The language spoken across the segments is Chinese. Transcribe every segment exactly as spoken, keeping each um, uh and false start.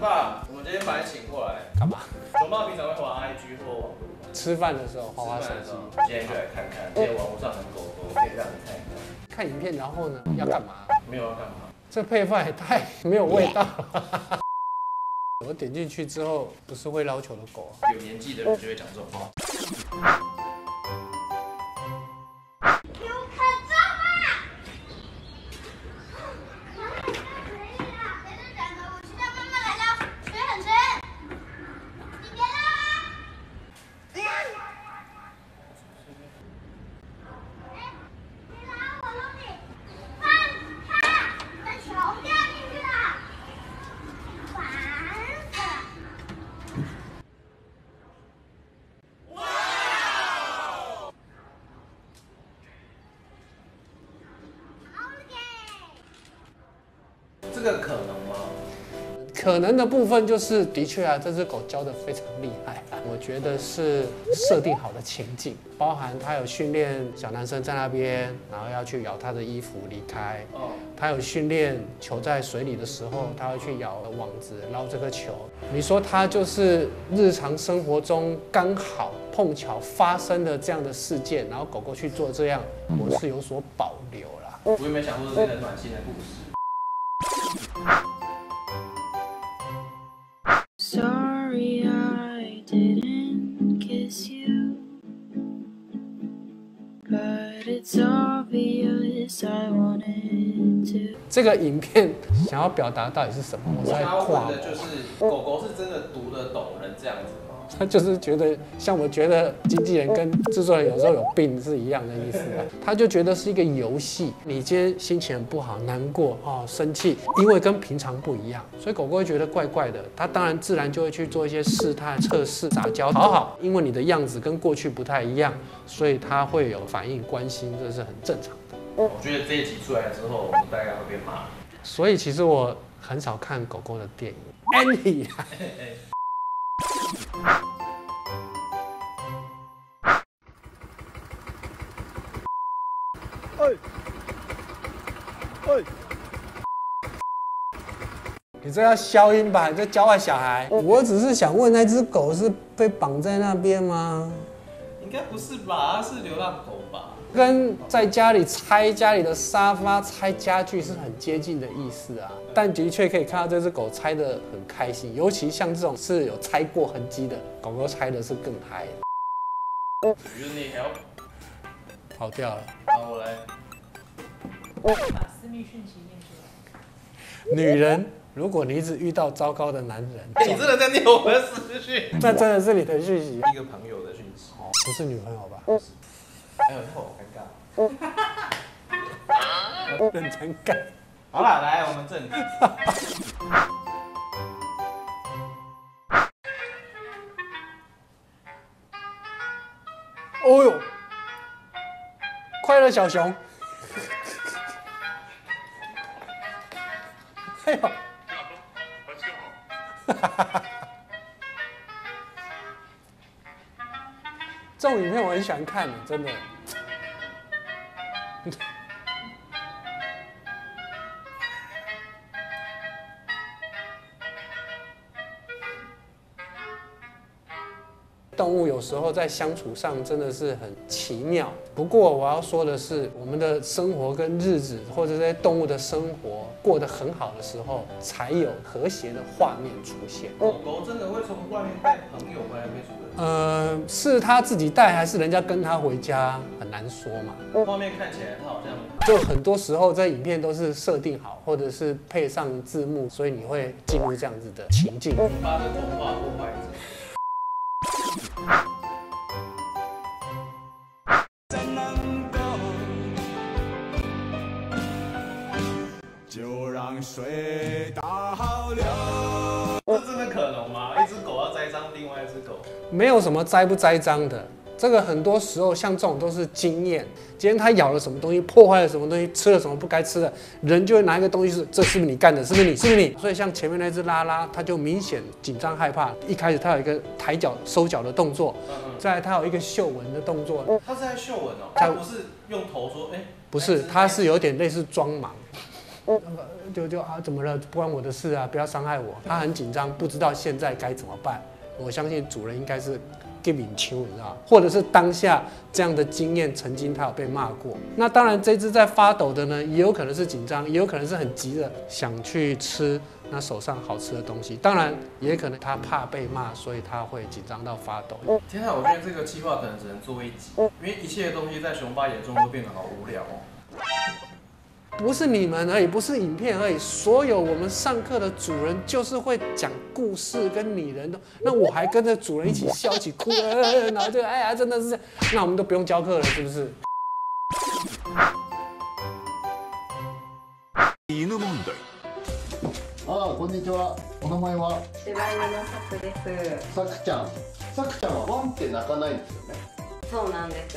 爸，我们今天把你请过来干嘛？熊爸平常会滑 I G 或网络吗？吃饭的时候滑滑手机。今天就来看看，今天网络上很狗狗，可以让你看一看。看影片，然后呢？要干嘛？没有要干嘛。这配饭也太没有味道。我点进去之后，不是会捞球的狗、啊，有年纪的人就会讲这种话。有可中啊！可以啦，等等两个，我去叫妈妈来捞，水很深，你别捞啊！不要！哎，你拉我捞你，放开！你的球掉进去了。 这个可能吗？可能的部分就是的确啊，这只狗教得非常厉害啊。我觉得是设定好的情境，包含它有训练小男生在那边，然后要去咬它的衣服离开。哦。它有训练球在水里的时候，它会去咬网子捞这个球。你说它就是日常生活中刚好碰巧发生了这样的事件，然后狗狗去做这样，我是有所保留啦。我有没有想过这个暖心的故事？ Sorry, I didn't kiss you, but it's obvious I wanted to. 这个影片想要表达到底是什么？我在夸的就是狗狗是真的读得懂人这样子吗？他就是觉得像我觉得经纪人跟制作人有时候有病是一样的意思啊，他就觉得是一个游戏。你今天心情很不好、难过哦、生气，因为跟平常不一样，所以狗狗会觉得怪怪的。它当然自然就会去做一些试探、测试、撒娇、讨好，因为你的样子跟过去不太一样，所以它会有反应、关心，这是很正常的。我觉得这一集出来之后，我大概会被骂。所以其实我很少看狗狗的电影。Andy 哎，哎，你这要消音吧？你这教坏小孩。我只是想问，那只狗是被绑在那边吗？应该不是吧？它是流浪狗吧？跟在家里拆家里的沙发、拆家具是很接近的意思啊。但的确可以看到这只狗拆得很开心，尤其像这种是有拆过痕迹的狗狗，拆的是更嗨。You need help. 跑掉了，好，我来。我把私密讯息念出来。女人，如果你一直遇到糟糕的男人，欸、你真的在念我的私讯？那真的是你的讯息，一个朋友的讯息，哦、不是女朋友吧？不是。哎呦，好尴尬。认真干。好了，来，我们正题。哦呦！ 快乐小熊，哎呦！这种影片我很喜欢看的，真的。动物有时候在相处上真的是很奇妙。不过我要说的是，我们的生活跟日子，或者在动物的生活过得很好的时候，才有和谐的画面出现。狗狗真的会从外面带朋友回来没？呃，是它自己带还是人家跟它回家，很难说嘛。画面看起来它好像……就很多时候在影片都是设定好，或者是配上字幕，所以你会进入这样子的情境。把这童话破坏者。 就让水倒流。这真的可能吗？一只狗要栽赃另外一只狗？没有什么栽不栽赃的，这个很多时候像这种都是经验。今天它咬了什么东西，破坏了什么东西，吃了什么不该吃的，人就会拿一个东西是这是不是你干的？是不是你？是不是你？所以像前面那只拉拉，它就明显紧张害怕。一开始它有一个抬脚收脚的动作，嗯嗯再来它有一个嗅闻的动作。它是在嗅闻哦，它不是用头说哎，欸、不是，它是有点类似装盲。嗯，就就啊怎么了？不关我的事啊，不要伤害我。他很紧张，不知道现在该怎么办。我相信主人应该是 give in to， 你知道，或者是当下这样的经验，曾经他有被骂过。那当然，这只在发抖的呢，也有可能是紧张，也有可能是很急的想去吃那手上好吃的东西。当然，也可能他怕被骂，所以他会紧张到发抖。天啊，我觉得这个计划可能只能做一集，因为一切东西在熊爸眼中都变得好无聊哦。不是你们而已，不是影片而已，所有我们上课的主人就是会讲故事跟拟人的，那我还跟着主人一起笑起哭，然后就哎呀，真的是这样，那我们都不用教课了，是不是？犬問題。あ、こんにちは。お名前は？柴犬のサクです。サクちゃん。サクちゃんはワンって鳴かないんですよね。そうなんです。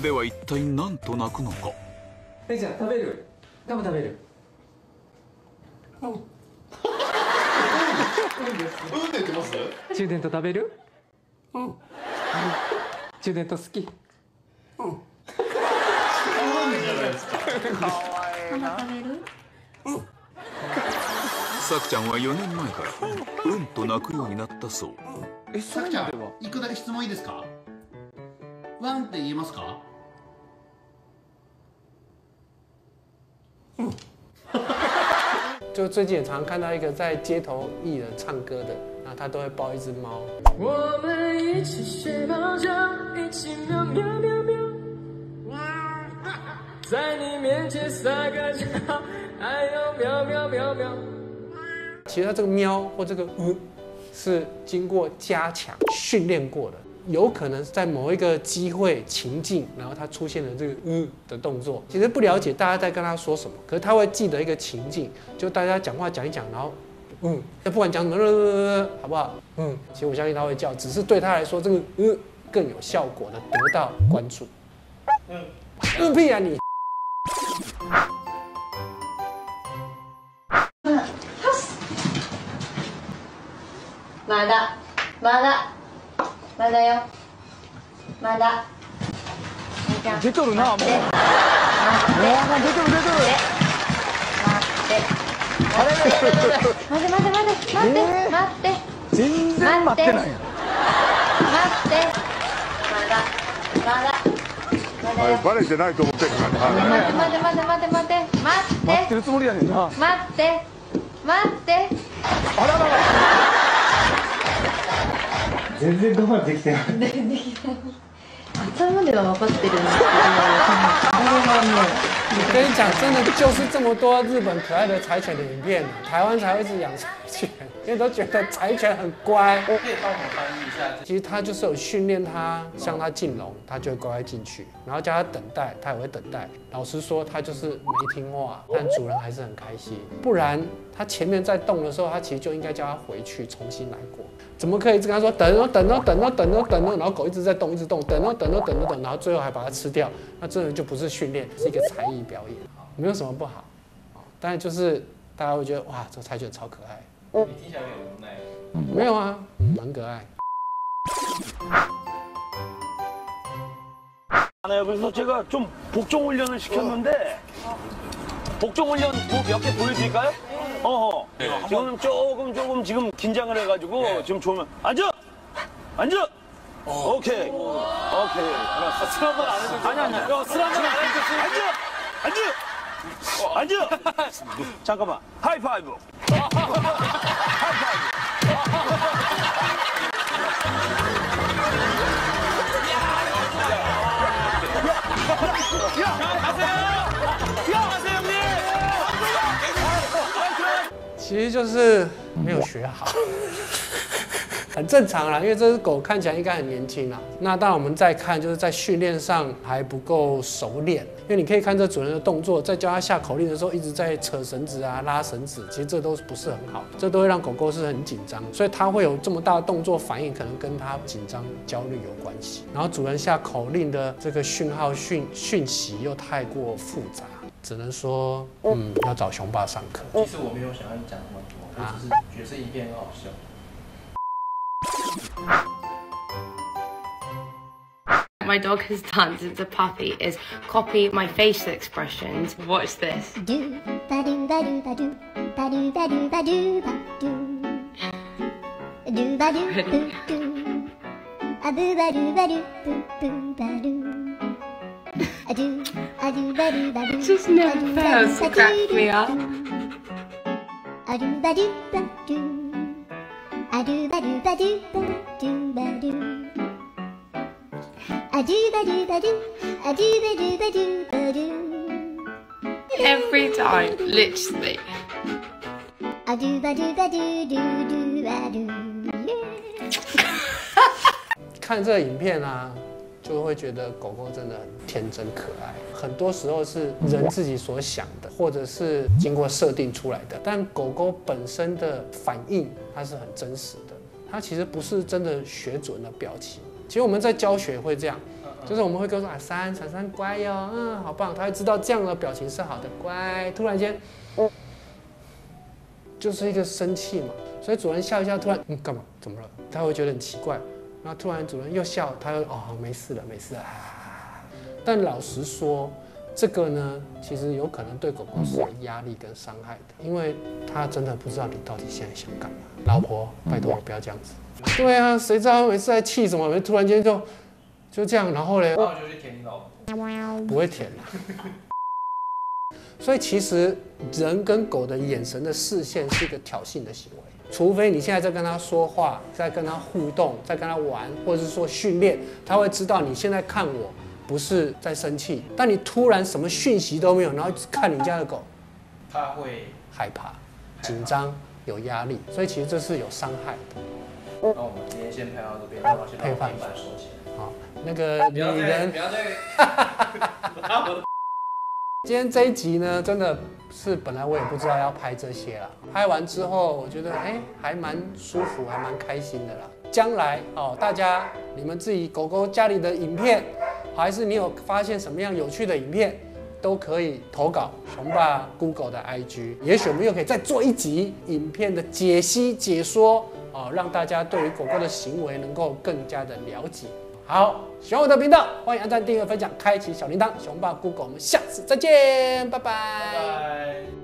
では一体何と鳴くのか。 ペグちゃん食べる？ガム食べる？うん。うんって言ってます？チューデント食べる？うん。チューデント好き？うん。うんじゃないですか。可愛いな。食べる？うん。サクちゃんはよねんまえからうんと鳴くようになったそう。え、サクちゃん、いくだけ質問いいですか？ワンって言えますか？ 就最近也常看到一个在街头艺人唱歌的，然后他都会抱一只猫。我们一起睡猫觉，一起喵喵喵喵。在你面前撒个娇，哎呦喵喵喵喵。其实它这个喵或这个呜、嗯，是经过加强训练过的，有可能是在某一个机会情境，然后它出现了这个呜、嗯、的动作。其实不了解大家在跟他说什么，可是他会记得一个情境，就大家讲话讲一讲，然后嗯，不管讲什么，好不好？嗯，其实我相信他会叫，只是对他来说，这个嗯更有效果的得到关注。嗯，嗯屁啊你！まだ、まだ。 まだよ。まだ。出とるなもう。出てる出てる。待って。待って待って待って待って。全然待ってない。まだまだ。バレてないと思ってるからね。待って待って待って待って待って。待ってるつもりやねんな。待って待って。あららら。 全然我慢できてない全然できない頭では分かってるんですけど我跟你讲，真的就是这么多日本可爱的柴犬的影片，台湾才会一直养柴犬，因为都觉得柴犬很乖。可以帮我翻译一下，其实它就是有训练它，像它进笼，它就会乖乖进去，然后叫它等待，它也会等待。老实说，它就是没听话，但主人还是很开心。不然，它前面在动的时候，它其实就应该叫它回去重新来过。 怎么可以跟他说等哦等哦等哦等哦等哦，然后狗一直在动一直动，等哦等哦等哦等，然后最后还把它吃掉，那真的就不是训练，是一个才艺表演，没有什么不好，但是就是大家会觉得哇，这柴犬超可爱。你听起来有点无奈。没有啊，蛮可爱。나여기서제가좀복종훈련을시켰는데복종훈련몇개보여드릴까요 어허. 네, 지금 조금 조금 지금 긴장을 해가지고 네. 지금 좋으면 앉아, 앉아. 오. 오케이, 오. 오케이. 알았어. 쓰라고 안 해도 아니 아니. 야, 쓰라고 안 해도 앉아, 앉아, 어. 앉아. 잠깐만. 하이파이브. 하이파이브. 야, 가세요. 야, 가세요. 其实就是没有学好，很正常啦，因为这只狗看起来应该很年轻啦。那当然我们再看，就是在训练上还不够熟练，因为你可以看这主人的动作，在教它下口令的时候一直在扯绳子啊、拉绳子，其实这都不是很好，这都会让狗狗是很紧张，所以它会有这么大的动作反应，可能跟它紧张、焦虑有关系。然后主人下口令的这个讯号讯讯息又太过复杂。 只能说，嗯，要找熊爸上课。其实我没有想要你讲那么多，我只是觉得这一片很好笑。my dog has done since a puppy is copy my facial expressions. Watch this. Do, ba-do, ba-do, ba-do, ba-do, ba-do, ba-do, ba-do. Do, ba-do, boo, do. A boo, ba-do, ba-do, boo, boo, ba-do. I do, I do, ba-do, ba-do. It just never fails to crack me up. I do, ba-do, ba-do. I do ba do ba do ba do ba do. I do ba do ba do. I do ba do ba do ba do. Every time, literally. I do ba do ba do do do ba do. 看这影片啊，就会觉得狗狗真的很天真可爱。很多时候是人自己所想的，或者是经过设定出来的，但狗狗本身的反应。 它是很真实的，它其实不是真的学准了表情。其实我们在教学会这样，就是我们会跟说啊，三闪闪乖哟、哦，嗯，好棒，它会知道这样的表情是好的，乖。突然间，就是一个生气嘛，所以主人笑一笑，突然嗯干嘛？怎么了？它会觉得很奇怪。然后突然主人又笑，它又哦没事了，没事了。但老实说。 这个呢，其实有可能对狗狗是压力跟伤害的，因为它真的不知道你到底现在想干嘛。老婆，拜托不要这样子。对啊，谁知道每次在气什么，突然间就就这样，然后嘞，那我就去舔你老婆，不会舔啦。所以其实人跟狗的眼神的视线是一个挑衅的行为，除非你现在在跟它说话，在跟它互动，在跟它玩，或者是说训练，它会知道你现在看我。 不是在生气，但你突然什么讯息都没有，然后看你家的狗，它会害怕、紧张、有压力，所以其实这是有伤害的。那我们今天先拍到这边，那我先把平板收起来。好，那个女人，不要再。今天这一集呢，真的是本来我也不知道要拍这些啦，拍完之后我觉得哎、欸，还蛮舒服，还蛮开心的啦。将来哦，大家你们自己狗狗家里的影片。 还是你有发现什么样有趣的影片，都可以投稿熊爸 Google 的 I G， 也许我们又可以再做一集影片的解析解说啊、哦，让大家对于狗狗的行为能够更加的了解。好，喜欢我的频道，欢迎按赞、订阅、分享、开启小铃铛。熊爸 Google， 我们下次再见，拜拜。拜拜。